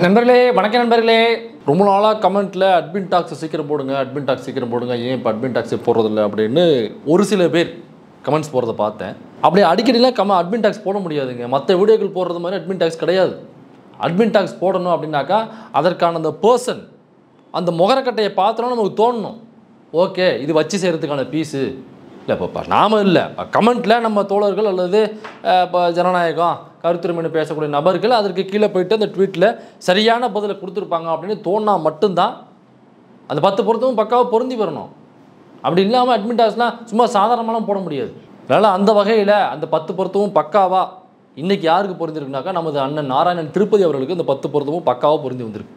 நண்பர்களே வணக்கம் நண்பர்களே ரொம்ப நாளா கமெண்ட்ல அட்மின் டாக்ஸ் சீக்கிரம் போடுங்க ஏன் இப்போ அட்மின் டாக்ஸ் போடுறது இல்ல அப்படினு ஒரு சில பேர் கமெண்ட்ஸ் போறத பார்த்தேன் அப்படியே அடிக்கடில அட்மின் டாக்ஸ் போட முடியாதுங்க மத்த வீடியோக்கள் போடுறது மாதிரி அட்மின் டாக்ஸ் கிடையாது அட்மின் டாக்ஸ் போடணும் அப்படினாக்கா அதற்கான அந்த पर्सन அந்த முகரக்கட்டையை பார்த்தா நமக்கு தோணும் ஓகே இது வச்சி செய்யிறதுக்கான பீஸ் இல்ல பாப்பா நாம இல்ல கமெண்ட்ல நம்ம தோழர்கள் அல்லது ஜனநாயகம் கருத்துரிமைன்னு பேசக்கூடிய நபர்கள் அதற்கு கீழே போய்ட்டு அந்த ட்வீட்ல சரியான பதிலை கொடுத்துருப்பாங்க அப்படினு தோணா மட்டும் தான் அந்த 10% பக்காவா பொருந்தி வரணும் அப்படி இல்லாம அட்மிட் ஆஸ்லாம் சும்மா சாதாரணமா போட முடியாது அதனால அந்த வகையில அந்த 10% பக்காவா இன்னைக்கு யாருக்கு பொருந்தி இருக்குனாக்கா நமது அண்ணன் நாராயணன் திருப்பதி அவர்களுக்கு அந்த 10% பக்காவா பொருந்தி வந்திருக்கு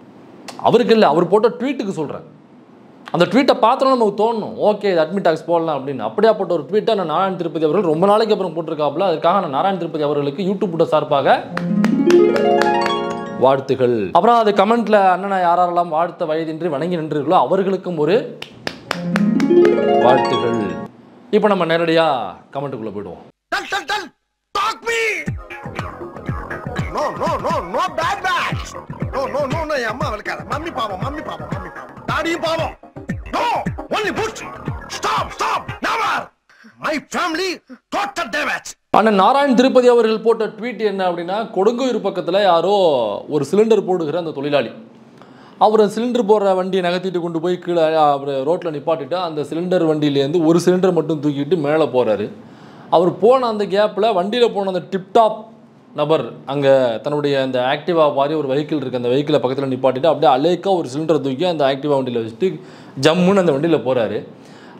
அவருக்கு இல்ல அவர் போட்ட ட்வீட்டுக்கு சொல்றேன் அந்த ட்வீட்டை பார்த்தா நமக்கு தோணும் ஓகே இது அட்மிட் டாக்ஸ் போடலாம் அப்படினு அப்படியே போட்ட ஒரு ட்வீட்டை நான் நாராயண திருப்பதி அவர்கள் ரொம்ப நாளைக்கு அப்புறம் போட்டுருக்காப்ல அதற்காக நான் நாராயண திருப்பதி அவர்களுக்கு யூடியூப்ல சார்பாக வாழ்த்துகள் அப்புறம் அது கமெண்ட்ல அண்ணனை யாரெல்லாம் வாழ்த்த வயதின்றி வணங்கி நின்றீர்களோ அவர்களுக்கும் ஒரு வாழ்த்துகள் இப்போ நம்ம நேரடியா கமெண்ட்டுக்குள்ள போய்டுவோம் talk me no no no no bad bad no no no நான் அம்மா வளக்காத மம்மி பாவம் தாடி பாவம் No! Only boots! Stop! Never! My family got the damage! அண்ணன் நாராயண் திருப்பதி அவர்கள் போட்ட ட்வீட் என்ன அப்படின்னா கொடுங்கூர் பக்கத்துல யாரோ ஒரு சிலிண்டர் போடுகிற அந்த தொழிலாளி அவர் சிலிண்டர் போற வண்டியை நகத்திட்டு கொண்டு போய் கீழே ரோட்ல நிப்பாட்டிட்டு அந்த சிலிண்டர் வண்டியிலேருந்து ஒரு சிலிண்டர் மட்டும் தூக்கிட்டு மேலே போறாரு அவர் போன அந்த கேப்ல வண்டியில போன அந்த டிப்டாப் நபர் அங்க தன்னுடைய அந்த ஆக்டிவா மாதிரி ஒரு வெஹிக்கிள் இருக்கு அந்த வெஹிக்கிளை பக்கத்தில் நிப்பாட்டிட்டு அப்படியே அலேக்கா ஒரு சிலிண்டர் தூக்கி அந்த ஆக்டிவா வண்டியில் வச்சுட்டு ஜம்முன்னு அந்த வண்டியில் போகிறாரு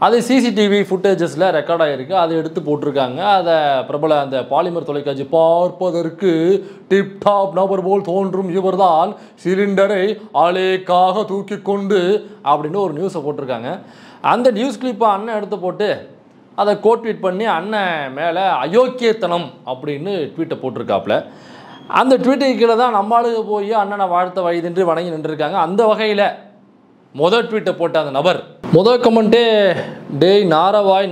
அது சிசிடிவி ஃபுட்டேஜஸில் ரெக்கார்ட் ஆகிருக்கு அதை எடுத்து போட்டிருக்காங்க அதை பிரபல அந்த பாலிமர் தொலைக்காட்சி பார்ப்பதற்கு டிப்டாப் நபர் போல் தோன்றும் இவர்தான் சிலிண்டரை அலேக்காக தூக்கி கொண்டு அப்படின்னு ஒரு நியூஸை போட்டிருக்காங்க அந்த நியூஸ் கிளிப்பை அண்ணன் எடுத்து போட்டு அதை கோட் ட்வீட் பண்ணி அண்ணன் மேலே அயோக்கியத்தனம் அப்படின்னு ட்வீட்டை போட்டிருக்காப்புல அந்த ட்வீட்டுக்கு கீழே தான் நம்மளுக்கு போய் அண்ணனை வாழ்த்த வயதின்றி வணங்கி நின்றுருக்காங்க அந்த வகையில் முதல் ட்வீட்டை போட்ட அந்த நபர் முதல் கமெண்ட்டே டேய் நாரவாய்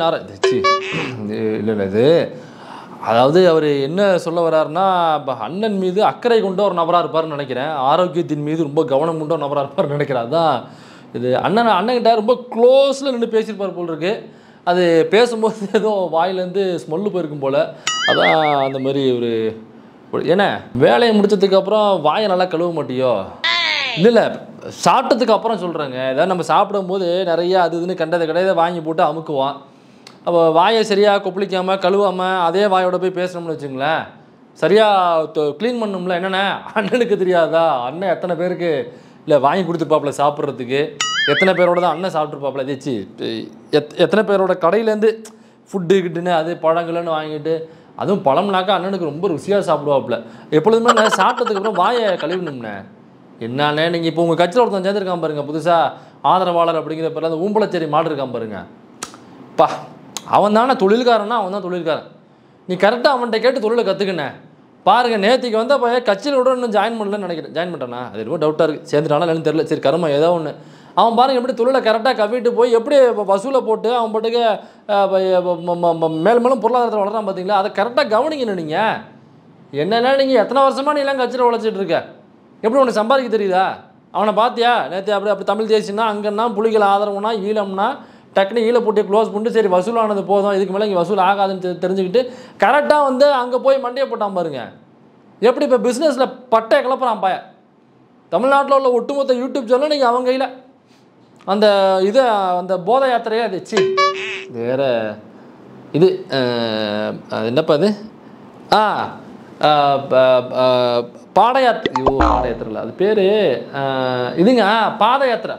அதாவது அவர் என்ன சொல்ல வர்றாருன்னா அண்ணன் மீது அக்கறை கொண்ட ஒரு நபராக இருப்பார்னு நினைக்கிறேன் ஆரோக்கியத்தின் மீது ரொம்ப கவனம் கொண்ட ஒரு நபராக இருப்பார்னு நினைக்கிறேன் அதுதான் இது அண்ணன்கிட்ட ரொம்ப க்ளோஸில் நின்று பேசியிருப்பார் போல் இருக்கு அது பேசும்போது ஏதோ வாயிலேருந்து ஸ்மெல்லு போயிருக்கும் போல் அதான் அந்த மாதிரி ஒரு என்ன வேலையை முடிச்சதுக்கப்புறம் வாயை நல்லா கழுவ மாட்டியோ இல்லை சாப்பிட்டதுக்கு அப்புறம் சொல்கிறாங்க ஏதாவது நம்ம சாப்பிடும்போது நிறையா அது இதுன்னு கண்டதை கடையை வாங்கி போட்டு அமுக்குவோம் அப்போ வாயை சரியாக கொப்பளிக்காமல் கழுவாமல் அதே வாயோட போய் பேசணும்னு வச்சுங்களேன் சரியாக க்ளீன் பண்ணணும்ல என்னென்ன அண்ணனுக்கு தெரியாதா அண்ணன் எத்தனை பேருக்கு இல்லை வாங்கி கொடுத்துருப்பாப்புல சாப்பிட்றதுக்கு எத்தனை பேரோட தான் அண்ணன் சாப்பிட்ருப்பாப்புல தேச்சி எத்தனை பேரோட கடையிலேருந்து ஃபுட்டு கிட்டுன்னு அது பழங்கள்னு வாங்கிட்டு அதுவும் பழம்னாக்கா அண்ணனுக்கு ரொம்ப ருசியாக சாப்பிடுவாப்புல எப்பொழுதுமே நான் சாப்பிட்டதுக்கப்புறம் வாயை கழுவினோம்ண்ணே என்னண்ணே நீங்கள் இப்போ உங்கள் கட்சியில் ஒருத்தன் சேர்ந்துருக்கான் பாருங்க புதுசாக ஆதரவாளர் அப்படிங்கிற பேரில் அந்த ஊம்பளச்சேரி மாடு இருக்கான் பாருங்க பா அவன் தானே தொழில்காரன்னா அவன் தான் தொழில்காரன் நீ கரெக்டாக அவன்கிட்ட கேட்டு தொழிலை கற்றுக்கினேன் பாருங்கள் நேற்றுக்கு வந்து அப்போ கட்சியில் கூட இன்னும் ஜாயின் பண்ணலன்னு நினைக்கிறேன் ஜாயின் பண்ணிட்டானா அது ரொம்ப டவுட்டாக இருக்குது சேர்ந்துட்டானா இல்லைன்னு தெரில சரி கர்மம் ஏதோ ஒன்று அவன் பாருங்கள் எப்படி தொழிலை கரெக்டாக கவிட்டு போய் எப்படி வசூலை போட்டு அவன் பாட்டுக்கு மேலும் மேலும் பொருளாதாரத்தில் வளர்றான் பார்த்தீங்களா அதை கரெக்டாக கவனிக்கணும் நீங்கள் என்னென்னா நீங்கள் எத்தனை வருஷமாக நீ எல்லாம் கட்சியில் உழைச்சிட்டு இருக்க எப்படி உனக்கு சம்பாதிக்க தெரியுதா அவனை பார்த்தியா நேற்று அப்படி தமிழ் தேசியம்னா அங்கன்னா புலிகள் ஆதரவுனா ஈழம்னா டக்குனு ஈழ போட்டு க்ளோஸ் பண்ணிட்டு சரி வசூலானது போதும் இதுக்கு மேலே இங்கே வசூல் ஆகாதுன்னு தெரிஞ்சுக்கிட்டு கரெக்டாக வந்து அங்கே போய் மண்டையை போட்டான் பாருங்க எப்படி இப்போ பிஸ்னஸில் பட்டை கிளப்புறான் பய தமிழ்நாட்டில் உள்ள ஒட்டுமொத்த யூடியூப் சேனல் நீங்கள் அவங்க கையில் அந்த இதை அந்த போதை யாத்திரையே அது சி வேற இது என்னப்பா அது பாத யாத்திரை ஐயோ பாத யாத்திரை இல்லை அது பேர் இதுங்க பாத யாத்திரை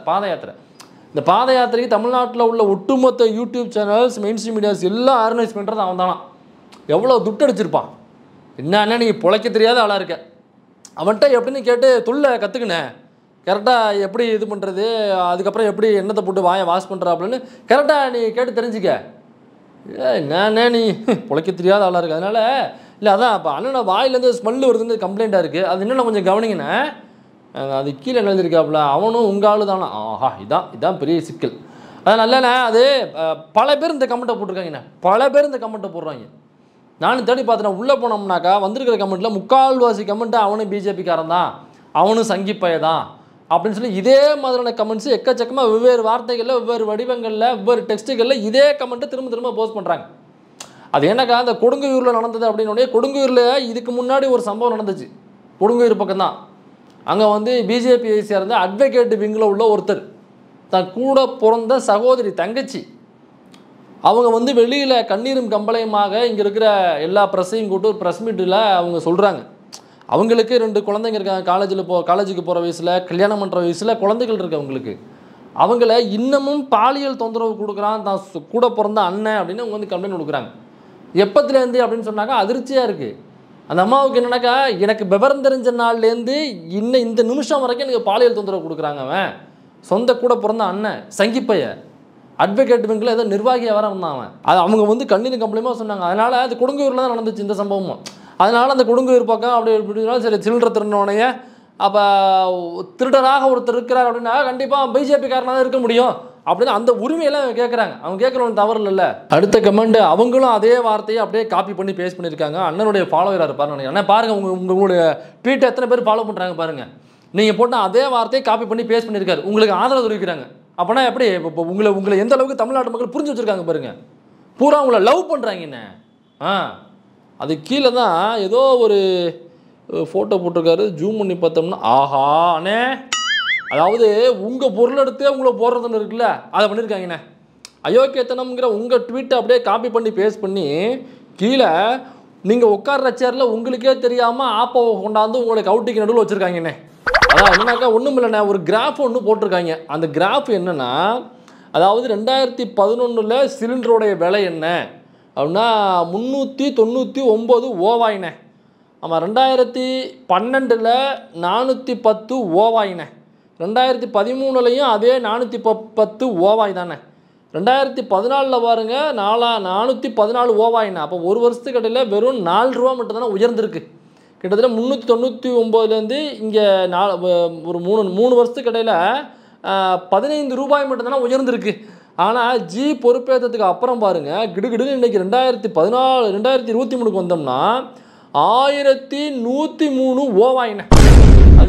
இந்த பாத யாத்திரைக்கு தமிழ்நாட்டில் உள்ள ஒட்டுமொத்த YouTube channels mainstream medias எல்லாம் ஆர்கனைஸ் பண்ணுறது அவன் தானா எவ்வளோ துட்டு அடிச்சிருப்பான் என்னன்னா நீங்கள் பிழைக்க தெரியாத ஆளாக இருக்க அவன்கிட்ட எப்படின்னு கேட்டு தொழிலை கற்றுக்கினேன் கரெக்டாக எப்படி இது பண்ணுறது அதுக்கப்புறம் எப்படி எண்ணத்தை போட்டு வாயை வாஷ் பண்ணுறா அப்படின்னு கரெக்டாக நீ கேட்டு தெரிஞ்சுக்க என்னன்னே நீ பிழைக்க தெரியாத ஆளாக இருக்கு அதனால் இல்லை அதான் இப்போ அண்ணனை வாயிலேருந்து ஸ்மெல்லு வருதுன்னு கம்ப்ளைண்ட்டாக இருக்குது அது என்னென்ன கொஞ்சம் கவனிங்கண்ணே அது கீழே எழுதியிருக்காப்புல அவனும் உங்கள் ஆள் தானே ஆஹா இதான் பெரிய சிக்கல் அதான் நல்லண்ணே அது பல பேர் இந்த கமெண்ட்டை போட்டிருக்காங்கண்ணே பல பேர் இந்த கமெண்ட்டை போடுறாங்க நானும் தேடி பார்த்துட்டேன் உள்ளே போனோம்னாக்கா வந்திருக்கிற கமெண்ட்டில் முக்கால்வாசி கமெண்ட்டு அவனும் பிஜேபிக்காரன் தான் அவனும் சங்கி பயதான் அப்படினு சொல்லி இதே மாதிரியான கமெண்ட்ஸ் எக்கச்சக்கமா வெவ்வேறு வார்த்தைகள்ல வெவ்வேறு வடிவங்கள்ல வெவ்வேறு டெக்ஸ்ட்கள்ல இதே கமெண்ட் திரும்ப திரும்ப போஸ்ட் பண்றாங்க. அது என்னக்கா அந்த கொடுங்குயூர்ல நடந்தது அப்படினோடே கொடுங்குயூர்ல இதுக்கு முன்னாடி ஒரு சம்பவம் நடந்துச்சு. கொடுங்குயூர் பக்கம் தான் அங்க வந்து பிஜேபி சேர்ந்த அட்வொகேட் விங்ல உள்ள ஒருத்தர் தன் கூட பிறந்த சகோதரி தங்கச்சி அவங்க வந்து வெளியில கண்ணீரும் கம்பளையுமாக இங்க இருக்கிற எல்லா பிரஸையும் கூட்டு ஒரு பிரஸ் மீட்ல அவங்க சொல்றாங்க. அவங்களுக்கு ரெண்டு குழந்தைங்க இருக்காங்க, காலேஜுக்கு போகிற வயசில் கல்யாணம் பண்ணுற வயசில் குழந்தைகள் இருக்கு. அவங்களுக்கு அவங்கள இன்னமும் பாலியல் தொந்தரவு கொடுக்குறான் தான் கூட பிறந்த அண்ணன் அப்படின்னு அவங்க வந்து கம்ப்ளைண்ட் கொடுக்குறாங்க. எப்பத்துலேருந்து அப்படின்னு சொன்னாக்கா அதிர்ச்சியாக இருக்குது. அந்த அம்மாவுக்கு என்னன்னாக்கா எனக்கு விவரம் தெரிஞ்ச நாள்லேருந்து இன்னும் இந்த நிமிஷம் வரைக்கும் எனக்கு பாலியல் தொந்தரவு கொடுக்குறாங்க. அவன் சொந்த கூட பிறந்த அண்ணன் சங்கிப்பைய அட்வொகேட் விங்கில் ஏதோ நிர்வாகியாக வர வந்தான் அவன். அது அவங்க வந்து கண்ணீர் கம்பளையுமா சொன்னாங்க. அதனால் அது கொடுங்கூரில் தான் நடந்துச்சு இந்த சம்பவமும். அதனால் அந்த கொடுங்குயூர் பக்கம் அப்படி இப்படினாலும் சரி சில்லற திருடனோடைய அப்போ திருடராக ஒருத்தர் இருக்கிறார் அப்படின்னா கண்டிப்பாக பிஜேபிக்காரனாக தான் இருக்க முடியும் அப்படின்னு அந்த உரிமையெல்லாம் அவங்க கேட்குறாங்க. அவங்க கேட்குறவங்க தவறு இல்லை. அடுத்த கமெண்ட் அவங்களும் அதே வார்த்தையை அப்படியே காப்பி பண்ணி பேஸ்ட் பண்ணியிருக்காங்க. அண்ணனுடைய ஃபாலோவராக இருப்பார் அண்ணன் பாருங்கள் உங்களுடைய ட்வீட்டை எத்தனை பேர் ஃபாலோ பண்ணுறாங்க பாருங்கள். நீங்கள் போட்டால் அதே வார்த்தையை காப்பி பண்ணி பேஸ்ட் பண்ணியிருக்காரு. உங்களுக்கு ஆதரவு தெரிவிக்கிறாங்க. அப்படின்னா எப்படி இப்போ உங்களை எந்த அளவுக்கு தமிழ்நாட்டு மக்கள் புரிஞ்சு வச்சுருக்காங்க பாருங்கள். பூரா உங்களை லவ் பண்ணுறாங்க என்ன. அது கீழே தான் ஏதோ ஒரு ஃபோட்டோ போட்டிருக்காரு. ஜூம் பண்ணி பார்த்தோம்னா ஆஹா அண்ணே, அதாவது உங்கள் பொருள் எடுத்தே உங்களை போடுறதுன்னு இருக்குல்ல அதை பண்ணியிருக்காங்கண்ணே. அயோக்கியத்தனம்ங்கிற உங்கள் ட்வீட்டை அப்படியே காப்பி பண்ணி பேஸ்ட் பண்ணி கீழே நீங்கள் உட்கார்ற சேரில் உங்களுக்கே தெரியாமல் ஆப்போ கொண்டாந்து உங்களுடைய கவுட்டிக்கு நடுவில் வச்சுருக்காங்கண்ணே. அதான் என்னன்னாக்கா ஒன்றும் இல்லைண்ணே, ஒரு கிராஃப் ஒன்று போட்டிருக்காங்க. அந்த கிராஃப் என்னென்னா அதாவது 2011 சிலிண்டருடைய விலை என்ன அப்படின்னா 399 ஓவாயினே. ஆமாம், 2012 410 ஓவாயினே. 2013 அதே 410 ஓவாய் தானே. 2014 பாருங்கள் 414 ஓவாயினே. அப்போ ஒரு வருஷத்துக்கு இடையில் வெறும் 4 ரூபா மட்டும் தானே உயர்ந்திருக்கு. கிட்டத்தட்ட 399 இங்கே ஒரு மூணு வருஷத்துக்கு இடையில் 15 ரூபாய் மட்டும் தானே உயர்ந்திருக்கு. ஆனால் ஜி பொறுப்பேற்றத்துக்கு அப்புறம் பாருங்கள் கிடுகிடுன்னு இன்றைக்கி 2023க்கு வந்தோம்னா 1103 ஓவாயினே.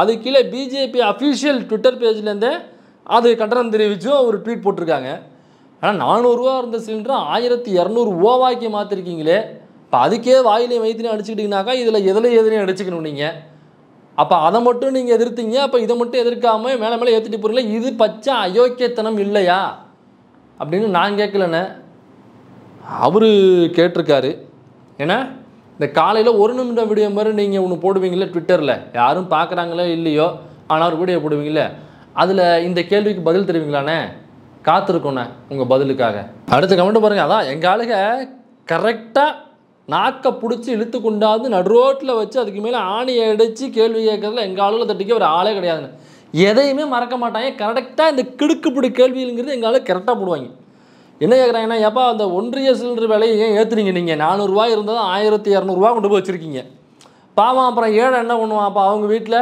அது கீழே பிஜேபி அஃபீஷியல் ட்விட்டர் பேஜ்லேருந்தே அது கட்டணம் தெரிவிச்சும் ஒரு ட்வீட் போட்டிருக்காங்க. ஆனால் 400 ரூபா இருந்த சிலிண்டரை 1200 ஓவாய்க்கு மாற்றிருக்கீங்களே. இப்போ அதுக்கே வாயிலையும் வயிற்றுலையும் அடிச்சுக்கிட்டிங்கனாக்கா இதில் எதுலையும் அடிச்சுக்கணும் நீங்கள். அப்போ அதை மட்டும் நீங்கள் எதிர்த்தீங்க, அப்போ இதை மட்டும் எதிர்க்காமல் மேலே ஏற்றிட்டு போகிறீங்களா? இது பச்சை அயோக்கியத்தனம் இல்லையா அப்படின்னு நான் கேட்கலண்ணே, அவரு கேட்டிருக்காரு. ஏன்னா இந்த காலையில் 1 நிமிடம் வீடியோ மாதிரி நீங்கள் ஒன்று போடுவீங்களே ட்விட்டரில், யாரும் பார்க்குறாங்களோ இல்லையோ ஆனால் ஒரு வீடியோ போடுவீங்களே, அதில் இந்த கேள்விக்கு பதில் தெரிவிங்களாண்ணே. காத்திருக்கோண்ணே உங்கள் பதிலுக்காக. அடுத்த கமெண்ட் பாருங்கள். அதான் எங்கள் ஆளுக கரெக்டாக நாக்கை பிடிச்சி இழுத்து கொண்டாந்து நடுரோட்டில் வச்சு அதுக்கு மேலே ஆணியை அடித்து கேள்வி கேட்கறதுல எங்கள் ஆளுகளை தட்டிக்க ஒரு ஆளே கிடையாதுன்னு எதையுமே மறக்க மாட்டாங்க. கரெக்டாக இந்த கிடுக்குப்பிடி கேள்விங்கிறது எங்கள் ஆளுக்கு கரெக்டாக போடுவாங்க. என்ன கேட்குறாங்கன்னா ஏப்பா அந்த ஒன்றிய சிலிண்டர் விலையை ஏன் ஏற்றுறீங்க நீங்கள்? 400 ரூபா இருந்தால் 1200 ரூபா கொண்டு போய் வச்சுருக்கீங்க. பாவம் அப்புறம் ஏழை என்ன பண்ணுவான்? அப்போ அவங்க வீட்டில்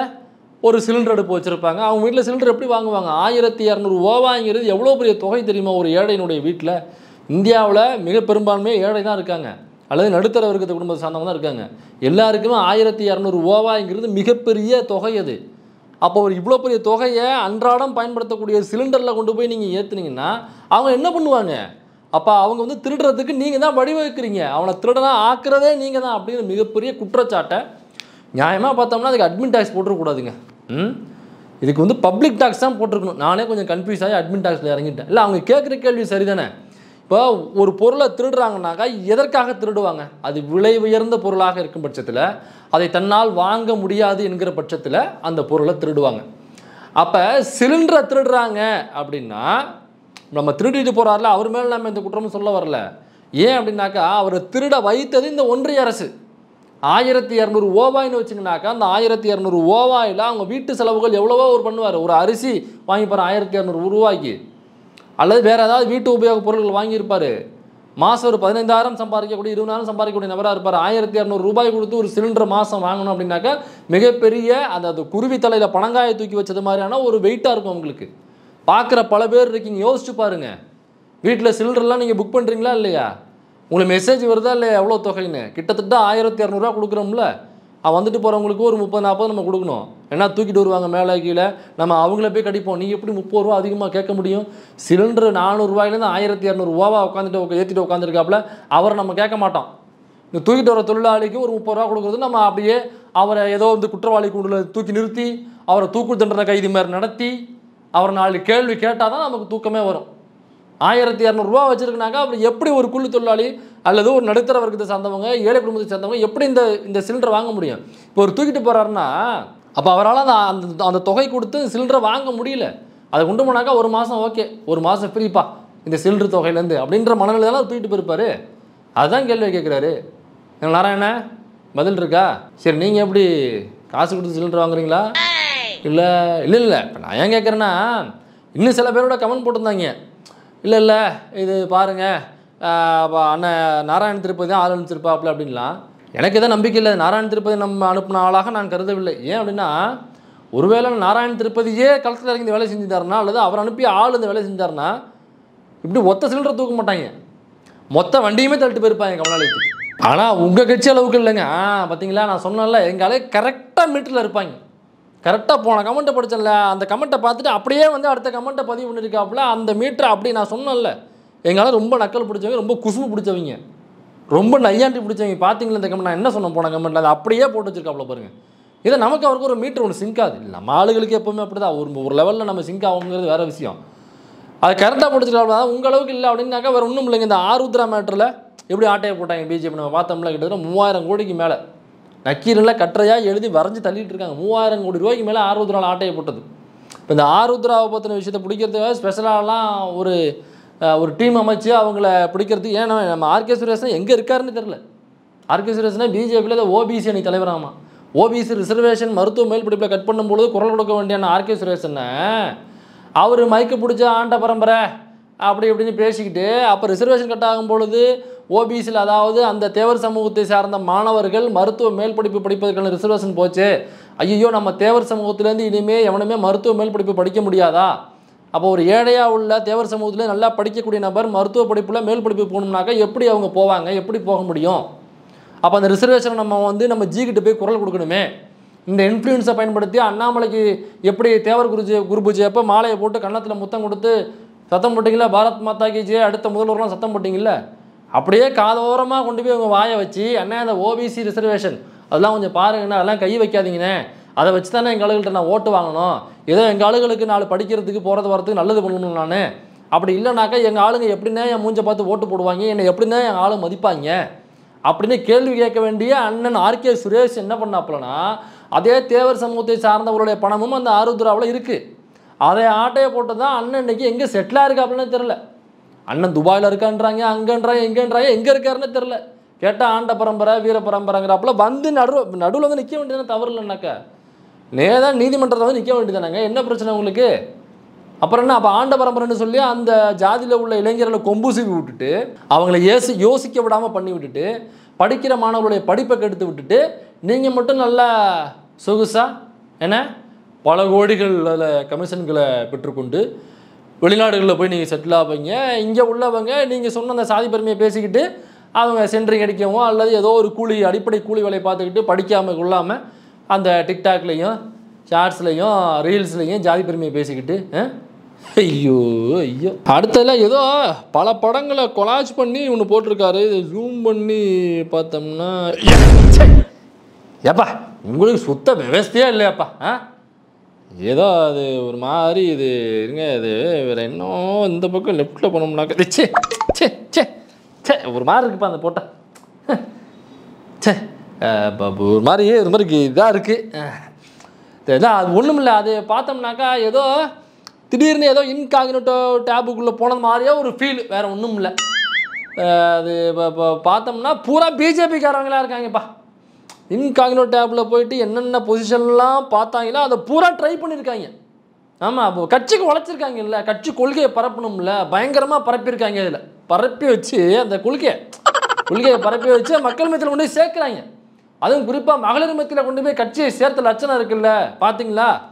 ஒரு சிலிண்டர் அடுப்பு வச்சுருப்பாங்க. அவங்க வீட்டில் சிலிண்டர் எப்படி வாங்குவாங்க? 1200 ரூபாங்கிறது எவ்வளோ பெரிய தொகை தெரியுமா ஒரு ஏழையினுடைய வீட்டில்? இந்தியாவில் மிக பெரும்பான்மையாக ஏழை தான் இருக்காங்க அல்லது நடுத்தர வர்க்கத்தை குடும்பத்தை சார்ந்தவங்க தான் இருக்காங்க. எல்லாருக்குமே 1200 ஓவாய்ங்கிறது மிகப்பெரிய தொகை. அது அப்போ ஒரு இவ்வளோ பெரிய தொகையை அன்றாடம் பயன்படுத்தக்கூடிய சிலிண்டரில் கொண்டு போய் நீங்கள் ஏற்றுனீங்கன்னா அவங்க என்ன பண்ணுவாங்க? அப்போ அவங்க வந்து திருடுறதுக்கு நீங்கள் தான் வழிவகுக்கிறீங்க, அவனை திருடனா ஆக்குறதே நீங்கள் தான் அப்படிங்கிற மிகப்பெரிய குற்றச்சாட்டை நியாயமாக பார்த்தோம்னா அதுக்கு அட்மின் டாக்ஸ் போட்டுருக்கூடாதுங்க. இதுக்கு வந்து பப்ளிக் டாக்ஸ் தான் போட்டிருக்கணும். நானே கொஞ்சம் கன்ஃபியூஸ் ஆகி அட்மின் டாக்ஸில் இறங்கிட்டேன். இல்லை, அவங்க கேட்குற கேள்வி சரிதானே. இப்போ ஒரு பொருளை திருடுறாங்கனாக்கா எதற்காக திருடுவாங்க? அது விலை உயர்ந்த பொருளாக இருக்கும் பட்சத்தில், அதை தன்னால் வாங்க முடியாது என்கிற பட்சத்தில் அந்த பொருளை திருடுவாங்க. அப்போ சிலிண்டரை திருடுறாங்க அப்படின்னா நம்ம திருடிட்டு போகிறாரில்ல அவர் மேலே நம்ம இந்த குற்றமும் சொல்ல வரல. ஏன் அப்படின்னாக்கா அவரை திருட வைத்தது இந்த ஒன்றிய அரசு. 1200 ஓவாய்னு வெச்சிங்கனாக்க அந்த 1200 ஓவாயில அவங்க வீட்டு செலவுகள் எவ்வளவோ ஒரு பண்ணுவார் ஒரு அரிசி வாங்கி பாரு 1200 ரூபாய்க்கு அல்லது வேற ஏதாவது வீட்டு உபயோக பொருட்கள் வாங்கி இருப்பார் மாசம் ஒரு 15000 சம்பாதிக்க கூடிய 20000 சம்பாதிக்க கூடிய நபரா இருப்பார் 1200 ரூபாய் கொடுத்து ஒரு சிலிண்டர் மாசம் வாங்கணும் அப்படினாக்க மிகப்பெரிய அந்த குருவி தலையில பணங்காயை தூக்கி வச்சது மாதிரியான ஒரு வெயிட்டா இருக்கும் உங்களுக்கு பார்க்குற பல பேர் இருக்கீங்க யோசிச்சு பாருங்க வீட்ல சிலிண்டர்லாம் நீங்க புக் பண்றீங்களா இல்லையா உங்க மெசேஜ் வருதா இல்ல எவ்வளவு தொகைன்னு கிட்டத்தட்ட 1200 ரூபாய் கொடுக்குறோம்ல அவ வந்துட்டு போறவங்களுக்கு ஒரு 30 40 நம்ம கொடுக்கணும் ஏன்னா தூக்கிட்டு வருவாங்க மேலே கீழே நம்ம அவங்களே போய் கடிப்போம் நீ எப்படி 30 ரூபாய் அதிகமா கேட்க முடியும் சிலிண்டர் 400 ரூபாயில இருந்து 1200 ரூபாயா உட்கார்ந்துட்டு ஏத்திட்டு உட்கார்ந்திருக்காப்ல அவரை நம்ம கேட்க மாட்டோம் இந்த தூக்கிட்டு வர தொழிலாளிக்கு ஒரு 30 ரூபாய் கொடுக்குறது நம்ம அப்படியே அவரை ஏதோ வந்து குற்றவாளி கூண்டுல தூக்கி நிறுத்தி அவரை தூக்கு தண்டனை கைதி மாதிரி நடத்தி அவர் நாலு கேள்வி கேட்டாதான் நமக்கு தூக்கமே வரும் 1200 ரூபாய் வச்சிருக்கனாக்க அப்படி எப்படி ஒரு கூலி தொழிலாளி அல்லது ஒரு நடுத்தர வர்க்கத்தை சார்ந்தவங்க ஏழை குடும்பத்தை சார்ந்தவங்க எப்படி இந்த சிலிண்டர் வாங்க முடியும் இப்போ ஒரு தூக்கிட்டு போறாருன்னா அப்ப அவரால் அந்த தொகை கொடுத்து சிலிண்டரை வாங்க முடியல அதை கொண்டு போனாக்கா ஒரு மாசம் ஓகே ஒரு மாசம் ஃப்ரீப்பா இந்த சிலிண்டர் தொகையிலேருந்து அப்படின்ற மனநிலையெல்லாம் தூக்கிட்டு போயிருப்பாரு அதுதான் கேள்வி கேட்குறாரு நாராயணா பதில் இருக்கா சரி நீங்க எப்படி காசு கொடுத்து சிலிண்டர் வாங்குறீங்களா இல்லை இல்லை இல்லை இப்போ நான் ஏன் கேட்குறேன்னா இன்னும் சில பேரோட கமெண்ட் போட்டிருந்தாங்க இல்லை இல்லை இது பாருங்கள் அண்ணன் நாராயணன் திருப்பதி தான் ஆள் அனுப்பிச்சிருப்பாப்புல அப்படின்லாம் எனக்கு எதாவது நம்பிக்கை இல்லை நாராயணன் திருப்பதி நம்ம அனுப்பின ஆளாக நான் கருதவில்லை ஏன் அப்படின்னா ஒருவேளை நாராயணன் திருப்பதியே களத்தில் இறங்கி வேலை செஞ்சுட்டாருனா அல்லது அவர் அனுப்பி ஆள் இந்த வேலை செஞ்சாருன்னா இப்படி ஒத்த சிலிண்டரை தூக்க மாட்டாங்க மொத்த வண்டியுமே தள்ளிட்டு போயிருப்பாங்க கமலாலயத்துக்கு ஆனால் உங்கள் கட்சி அளவுக்கு இல்லைங்க பார்த்தீங்களா நான் சொன்னேன்ல எங்களாலே கரெக்டாக மீட்டரில் இருப்பாங்க கரெக்டாக போன கமெண்ட்டை படித்தேன்ல அந்த கமெண்ட்டை பார்த்துட்டு அப்படியே வந்து அடுத்த கமெண்ட்டை பதிவு பண்ணியிருக்காப்புல அந்த மீட்டரை அப்படி நான் சொன்னேன்ல எங்களால் ரொம்ப நக்கல் பிடிச்சவங்க ரொம்ப குசும்பு பிடிச்சவங்க ரொம்ப நையாண்டி பிடிச்சவங்க பார்த்தீங்களா இந்த கமெண்ட் நான் என்ன சொன்னேன் போன கமெண்ட்டில் அதை அப்படியே போட்டு வச்சிருக்காப்புல பாருங்கள் இதை நமக்கு அவருக்கு ஒரு மீட்ரு ஒன்று சிங்காது நம்ம ஆளுகளுக்கு எப்போவுமே அப்படி தான் ஒரு லெவலில் நம்ம சிங்க் ஆகுங்கிறது வேறு விஷயம் அது கரெக்டாக பிடிச்சிருக்காப்புல தான் உங்கள் அளவுக்கு இல்லை அப்படின்னாக்கா வேறு ஒன்றும் இல்லைங்க இந்த ஆருத்ரா மேட்டரில் எப்படி ஆட்டையை போட்டாங்க பிஜேபி நம்ம பார்த்தோம்ல கிட்டத்தட்ட 3000 கோடிக்கு மேலே நக்கீரெல்லாம் கட்டுறையாக எழுதி வரைஞ்சி தள்ளிட்டு இருக்காங்க 3000 கோடி ரூபாய்க்கு மேலே ஆருத்ரா ஆட்டையை போட்டது இப்போ இந்த ஆருத்ராவை பற்றின விஷயத்தை பிடிக்கிறதுக்காக ஸ்பெஷலாலாம் ஒரு டீம் அமைச்சு அவங்கள பிடிக்கிறதுக்கு ஏன்னா நம்ம ஆர்கே சுரேஷன் எங்கே இருக்காருன்னு தெரில ஆர்கே சுரேஷனா பிஜேபியில் இந்த ஓபிசி அணி தலைவராமா ஓபிசி ரிசர்வேஷன் மருத்துவ மேல்படிப்பில் கட் பண்ணும்போது குரல் கொடுக்க வேண்டியான ஆர்கே சுரேஷனை அவர் மைக்க பிடிச்ச ஆண்ட பரம்பரை அப்படி இப்படின்னு பேசிக்கிட்டு அப்போ ரிசர்வேஷன் கட் ஆகும்பொழுது ஓபிசியில் அதாவது அந்த தேவர் சமூகத்தை சார்ந்த மாணவர்கள் மருத்துவ மேல் படிப்பு படிப்பதற்கான ரிசர்வேஷன் போச்சு ஐயோ நம்ம தேவர் சமூகத்திலேருந்து இனிமேல் எவனுமே மருத்துவ மேல் படிப்பு படிக்க முடியாதா அப்போ ஒரு ஏழையாக உள்ள தேவர் சமூகத்தில் நல்லா படிக்கக்கூடிய நபர் மருத்துவ படிப்பில் மேல் படிப்பு போகணும்னாக்கா எப்படி அவங்க போவாங்க எப்படி போக முடியும் அப்போ அந்த ரிசர்வேஷனை நம்ம வந்து நம்ம ஜிக்கிட்டு போய் குரல் கொடுக்கணுமே இந்த இன்ஃப்ளூயன்ஸை பயன்படுத்தி அண்ணாமலைக்கு எப்படி தேவர் குருபூஜை அப்போ மாலையை போட்டு கன்னத்தில் முத்தம் கொடுத்து சத்தம் போட்டிங்களா பாரத் மாதா கி ஜெய் அடுத்த முதல்வரெலாம் சத்தம் போட்டிங்களா அப்படியே காதோரமாக கொண்டு போய் உங்கள் வாயை வச்சு அண்ணா அந்த ஓபிசி ரிசர்வேஷன் அதெல்லாம் கொஞ்சம் பாருங்கண்ணா அதெல்லாம் கை வைக்காதீங்கண்ணே அதை வச்சு தானே எங்கள் ஆளுகிட்ட நான் ஓட்டு வாங்கணும் ஏதோ எங்கள் ஆளுகளுக்கு நாலு படிக்கிறதுக்கு போகிறது வரதுக்கு நல்லது பண்ணணும் நான் அப்படி இல்லைனாக்கா எங்கள் ஆளுங்க எப்படின்னா என் மூஞ்சை பார்த்து ஓட்டு போடுவாங்க என்னை எப்படின்னா என் ஆளு மதிப்பாங்க அப்படின்னு கேள்வி கேட்க வேண்டிய அண்ணன் ஆர்கே சுரேஷ் என்ன பண்ணாப்புலன்னா அதே தேவர் சமூகத்தை சார்ந்தவருடைய பணமும் அந்த ஆருத்ராவில் இருக்குது அதை ஆட்டையை போட்டு தான் அண்ணன் இன்னைக்கு எங்கே செட்டிலாக இருக்காப்புலன்னு தெரில அண்ணன் துபாயில் இருக்கான்றாங்க அங்கன்றாங்க எங்கன்றாங்க எங்கே இருக்காருன்னு தெரில கேட்டால் ஆண்ட பரம்பரை வீர பரம்பரைங்கிறப்பல வந்து நடுவில் வந்து நிற்க வேண்டியது தவறு இல்லைனாக்கா நேராக நீதிமன்றத்தில் வந்து நிற்க வேண்டியதானாங்க என்ன பிரச்சனை உங்களுக்கு அப்புறம் என்ன அப்போ ஆண்ட பரம்பரைன்னு சொல்லி அந்த ஜாதியில் உள்ள இளைஞர்களை கொம்பூசிவி விட்டுட்டு அவங்கள யோசிக்க விடாமல் பண்ணி விட்டுட்டு படிக்கிற மாணவர்களுடைய படிப்பை கெடுத்து விட்டுட்டு நீங்கள் மட்டும் நல்லா சொகுசா என்ன பல கோடிகள் அதில் கமிஷன்களை பெற்றுக்கொண்டு வெளிநாடுகளில் போய் நீங்கள் செட்டில் ஆவீங்க இங்கே உள்ளவங்க நீங்கள் சொன்ன அந்த சாதி பெருமையை பேசிக்கிட்டு அவங்க சென்ட்ரிங் அடிக்கவும் அல்லது ஏதோ ஒரு அடிப்படை கூலி வேலையை பார்த்துக்கிட்டு படிக்காமல் கொள்ளாமல் அந்த டிக்டாக்லேயும் ஷார்ட்ஸ்லையும் ரீல்ஸ்லையும் ஜாதி பெருமையை பேசிக்கிட்டு ஐயோ ஐயோ அடுத்ததில் ஏதோ பல படங்களை கொலாஜ் பண்ணி ஒன்று போட்டிருக்காரு இதை ஜூம் பண்ணி பார்த்தோம்னா ஏப்பா உங்களுக்கு சுத்த விவசாயம் இல்லையாப்பா ஏதோ அது ஒரு மாதிரி இது இருங்க அது வேறு இன்னும் இந்த பக்கம் லெஃப்டில் போனோம்னாக்க சே சே சே சே ஒரு மாதிரி இருக்குப்பா அந்த போட்டா சே ஒரு மாதிரியே ஒரு மாதிரி இதாக இருக்குது இதான் அது ஒன்றும் இல்லை அது பார்த்தோம்னாக்கா ஏதோ திடீர்னு ஏதோ இன்காகினேட்டோ டேபுக்குள்ளே போனது மாதிரியே ஒரு ஃபீல் வேறு ஒன்றும் இல்லை அது பார்த்தோம்னா பூரா பிஜேபிக்காரவங்களாக இருக்காங்கப்பா Incognito tabla poiti and none position la, pataila, the pura tripe on it kanga. Amabo, Kachik Walachangilla, Kachukulke, Parapunumla, Bangarma, Parapirkangela, Parapuchi, the Kulke, Kulke, Parapucha, Makalmetal only sacranga. Adam Guripa, Magalamatil only make Kachi, Sert Lachana Killa, Pating la,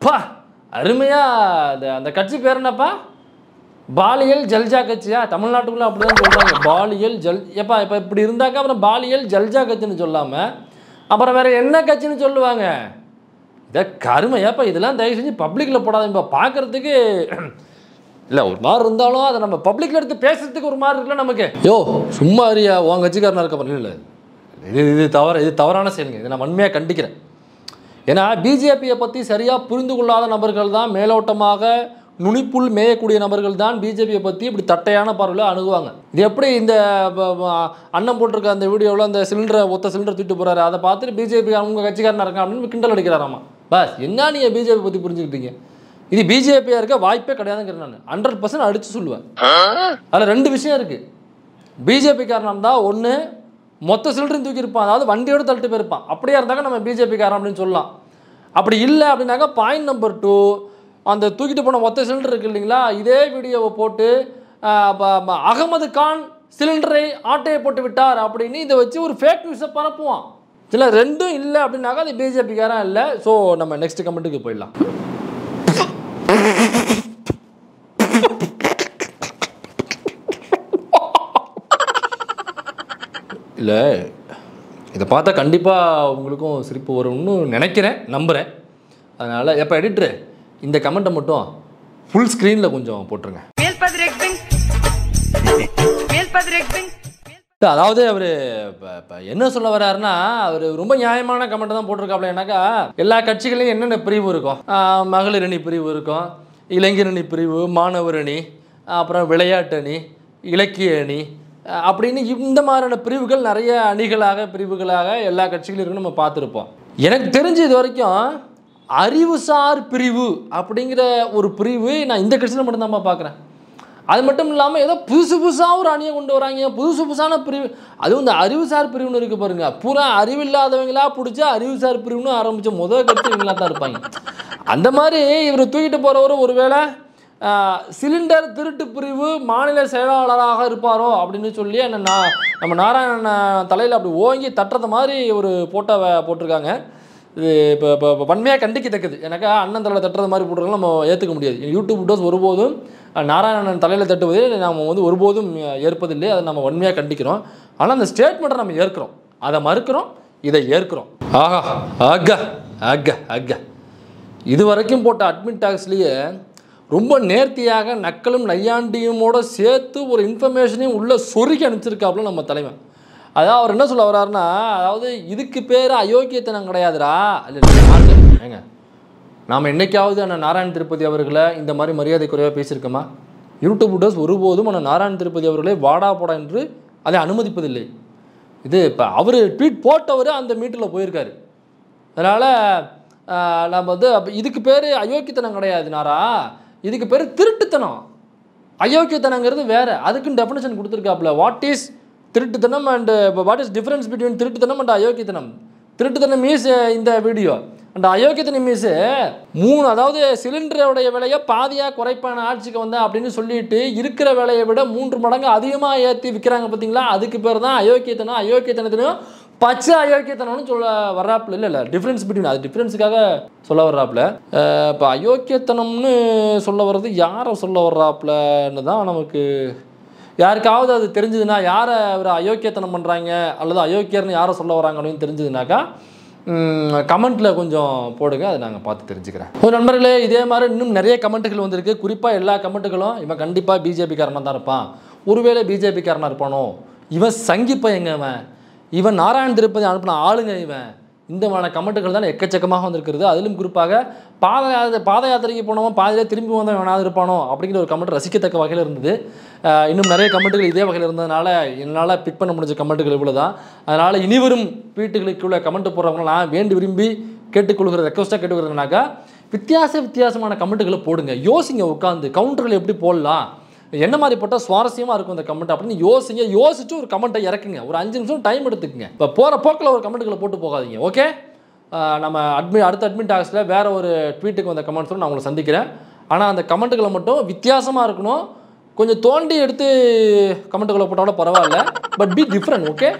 Pa, Arumea, the Kachi Pernapa. பாலியல் ஜல்ஜா கட்சியா தமிழ்நாட்டுக்குள்ள அப்படிதான் சொல்றாங்க பாலியல் ஜல் ஏப்பா இப்ப இப்படி இருந்தாக்க அப்புறம் பாலியல் ஜல்ஜா கட்சின்னு சொல்லாம அப்புறம் வேற என்ன கட்சின்னு சொல்லுவாங்க இத கர்ம ஏப்பா இதெல்லாம் தயவு செஞ்சு பப்ளிக்ல போடாதீங்க பாக்குறதுக்கு இல்ல ஒரு மாதிரி இருந்தாலும் அத நம்ம பப்ளிக்ல எடுத்து பேசிறதுக்கு ஒரு மாதிரி இருக்குல நமக்கு யோ சும்மா அறியா உங்க கட்சிக்காரனா இருக்க பண்ண இல்ல இது தவறான செயல்ங்க இத நான் உண்மையா கண்டிக்கிறேன் ஏனா பிஜேபி பத்தி சரியா புரிந்து கொள்ளாத நபர்கள் தான் மேலோட்டமாக நுனிப்புல் மேயக்கூடிய நபர்கள் தான் பிஜேபி பத்தி இப்படி தட்டையான பார்வையில அணுகுவாங்க. இது எப்படி இந்த அண்ணன் போட்டுருக்க அந்த வீடியோல அந்த சிலிண்டரை ஒத்த சிலிண்டர் தூக்கிட்டு போறாரு அதை பார்த்துட்டு பிஜேபி அவங்க கட்சிக்காரனா இருக்கான் அப்படின்னு கிண்டல் அடிக்கிறாராமா. பாஸ் என்ன நீங்க பிஜேபி பத்தி புரிஞ்சுக்கிட்டீங்க? இது பிஜேபியா இருக்க வாய்ப்பே கிடையாதுங்கறேன் நான் 100% அடிச்சு சொல்லுவேன். அதுல ரெண்டு விஷயம் இருக்கு. பிஜேபி காரணம் தான் ஒண்ணு மொத்த சிலிண்டரும் தூக்கி இருப்பான் அதாவது வண்டியோட தள்ளிட்டு போயிருப்பான். அப்படியே இருந்தாக்க நம்ம பிஜேபி காரணம் அப்படின்னு சொல்லலாம். அப்படி இல்ல அப்படினாக்க பாயிண்ட் நம்பர் 2 அந்த தூக்கிட்டு போன ஒத்த சிலிண்டர் இருக்கு இல்லீங்களா இதே வீடியோவை போட்டு அகமது கான் சிலிண்டரை ஆட்டையை போட்டு விட்டார் அப்படின்னு இதை வச்சு ஒரு ஃபேக் நியூஸை பரப்புவான் இல்லை ரெண்டும் இல்லை அப்படின்னாக்கா அது பிஜேபிக்காரன் இல்லை ஸோ நம்ம நெக்ஸ்ட் கமெண்ட்டுக்கு போயிடலாம் இல்லை இதை பார்த்தா கண்டிப்பாக உங்களுக்கும் சிரிப்பு வரும்னு நினைக்கிறேன் நம்புகிறேன் அதனால் எப்போ எடிட்ரு இந்த கமெண்ட்டை மட்டும் full screenல கொஞ்சம் போட்டுருங்க. அதாவது அவர் என்ன சொல்ல வராருன்னா அவர் ரொம்ப நியாயமான கமெண்ட் தான் போட்டிருக்காப்ல ஏன்னாக்கா எல்லா கட்சிகளையும் என்னென்ன பிரிவு இருக்கும் மகளிர் அணி பிரிவு இருக்கும் இளைஞர் அணி பிரிவு மாணவர் அணி அப்புறம் விளையாட்டு அணி இலக்கிய அணி அப்படின்னு இந்த மாதிரியான பிரிவுகள் நிறைய அணிகளாக பிரிவுகளாக எல்லா கட்சிகளும் இருக்குன்னு நம்ம பார்த்துருப்போம். எனக்கு தெரிஞ்சு இது வரைக்கும் அறிவுசார் பிரிவு அப்படிங்கிற ஒரு பிரிவு நான் இந்த கட்சியில் மட்டும்தான் பார்க்குறேன் அது மட்டும் இல்லாமல் ஏதோ புதுசு புதுசாக ஒரு அணியை கொண்டு வராங்க புதுசு புதுசான பிரிவு அதுவும் இந்த அறிவுசார் பிரிவுன்னு இருக்கு பாருங்க பூரா அறிவில்லாதவங்களா பிடிச்சா அறிவுசார் பிரிவுன்னு ஆரம்பித்த முதல் கட்சிகளாக தான் இருப்பாங்க அந்த மாதிரி இவர் தூக்கிட்டு போகிறவரும் ஒருவேளை சிலிண்டர் திருட்டு பிரிவு மாநில செயலாளராக இருப்பாரோ அப்படின்னு சொல்லி நம்ம நாராயணன் தலையில் அப்படி ஓங்கி தட்டுறது மாதிரி ஒரு போட்டோவை போட்டிருக்காங்க இது இப்போ வன்மையாக கண்டிக்கத்தக்குது எனக்கு அண்ணன் தலையில் தட்டுறது மாதிரி போட்டுருக்கோம் நம்ம ஏற்றுக்க முடியாது யூடியூப் வீடியோஸ் ஒருபோதும் நாராயணன் தலையில் தட்டுவதே நம்ம வந்து ஒருபோதும் ஏற்பதில்லை அதை நம்ம வன்மையாக கண்டிக்கிறோம் ஆனால் அந்த ஸ்டேட்மெண்ட்டை நம்ம ஏற்கிறோம் அதை மறுக்கிறோம் இதை ஏற்கிறோம் ஆஹா ஆகா ஆகா ஆகா இது வரைக்கும் போட்ட அட்மிட் டாக்ஸ்லேயே ரொம்ப நேர்த்தியாக நக்கலும் நையாண்டியுமோட சேர்த்து ஒரு இன்ஃபர்மேஷனையும் உள்ளே சொருக்கி அனுப்பிச்சிருக்காப்புல நம்ம தலைவன் அதான் அவர் என்ன சொல்ல வர்றாருன்னா அதாவது இதுக்கு பேர் அயோக்கியத்தனம் கிடையாதுரா இல்லை ஏங்க நாம் என்றைக்காவது அண்ணன் நாராயணன் திருப்பதி அவர்களை இந்த மாதிரி மரியாதை குறைவாக பேசியிருக்கோமா யூடியூப் வீடியோஸ் ஒருபோதும் அண்ணன் நாராயணன் திருப்பதி அவர்களே வாடா போடா என்று அதை அனுமதிப்பதில்லை இது இப்போ அவர் ட்வீட் போட்டவர் அந்த மீட்டில் போயிருக்காரு அதனால் நம்ம வந்து இதுக்கு பேர் அயோக்கியத்தனம் கிடையாதுனாரா இதுக்கு பேர் திருட்டுத்தனம் அயோக்கியத்தனங்கிறது வேறு அதுக்குன்னு டெஃபினேஷன் கொடுத்துருக்காப்புல வாட் இஸ் திருட்டுத்தனம் and what is difference between திருட்டுத்தனம் அண்ட் அயோக்கியத்தனம் திருட்டுத்தனம் மீஸ் இந்த வீடியோ அண்ட் அயோக்கியத்தனம் மீஸ் மூணு அதாவது சிலிண்டருடைய விலையை பாதியாக குறைப்பான ஆட்சிக்கு வந்தேன் அப்படின்னு சொல்லிட்டு இருக்கிற விலையை விட 3 மடங்கு அதிகமாக ஏற்றி விற்கிறாங்க பார்த்தீங்களா அதுக்கு பேர் தான் அயோக்கியத்தனம் அயோக்கியத்தனத்திலையும் பச்சை அயோக்கியத்தனம்னு சொல்ல வர்றாப்புல இல்லை இல்லை டிஃப்ரென்ஸ் பிட்வீன் அது டிஃப்ரென்ஸுக்காக சொல்ல வர்றாப்புல இப்போ அயோக்கியத்தனம்னு சொல்ல வர்றது யாரை சொல்ல வர்றாப்புலன்னு தான் நமக்கு யாருக்காவது அது தெரிஞ்சதுன்னா யாரை ஒரு அயோக்கியத்தனம் பண்ணுறாங்க அல்லது அயோக்கியர்னு யாரை சொல்ல வராங்க அப்படின்னு தெரிஞ்சதுனாக்கா கமெண்ட்டில் கொஞ்சம் போடுங்க அதை நாங்கள் பார்த்து தெரிஞ்சுக்கிறேன் ஒரு நண்பர்களே இதே மாதிரி இன்னும் நிறைய கமெண்ட்டுகள் வந்திருக்கு குறிப்பாக எல்லா கமெண்ட்டுகளும் இவன் கண்டிப்பாக பிஜேபிக்காரனாக தான் இருப்பான் ஒருவேளை பிஜேபிக்காரனாக இருப்பானோ இவன் சங்கிப்ப எங்க இவன் இவன் நாராயணன் திருப்பதி அனுப்பின ஆளுங்க இவன் இந்த மாதிரியான கமெண்ட்டுகள் தான் எக்கச்சக்கமாக வந்திருக்கிறது அதிலும் குறிப்பாக பாத யாத்திரைக்கு போனவன் பாதையிலே திரும்பி வந்தவன் வேணாவது இருப்பானோ அப்படிங்கிற ஒரு கமெண்ட் ரசிக்கத்தக்க வகையில் இருந்தது இன்னும் நிறைய கமெண்ட்டுகள் இதே வகையில் இருந்ததுனால என்னால் பிக் பண்ண முடிஞ்ச கமெண்ட்டுகள் இவ்வளோ தான் அதனால் இனிவரும் வீட்டுகளுக்கு உள்ள கமெண்ட் போடுறவங்க நான் வேண்டி விரும்பி கேட்டுக்கொள்கிற ரெக்வஸ்ட்டாக கேட்டுக்கொள்கிறதுனாக்கா வித்தியாசமான கமெண்ட்டுகளை போடுங்க யோசிங்க உட்காந்து கவுண்டர்கள் எப்படி போடலாம் என்ன மாதிரி போட்டா சுவாரசியமா இருக்கும் அந்த கமெண்ட் அப்படி யோசிங்க யோசிச்சு ஒரு கமெண்ட்டை இறக்குங்க ஒரு 5 நிமிஷம் டைம் எடுத்துக்கங்க இப்ப போற போக்குல ஒரு கமெண்ட்களை போட்டு போகாதீங்க ஓகே நம்ம அட்மின் அடுத்த அட்மின் டாக்ஸ்ல வேற ஒரு ட்வீட்டுக்கு வந்த கமெண்ட்ஸ் நான் உங்களை சந்திக்கிறேன் ஆனா அந்த கமெண்ட்களை மட்டும் வித்தியாசமா இருக்கணும் கொஞ்சம் தோண்டி எடுத்து கமெண்ட்களை போட்டாலும் பரவாயில்லை பட் பி டிஃபரண்ட் ஓகே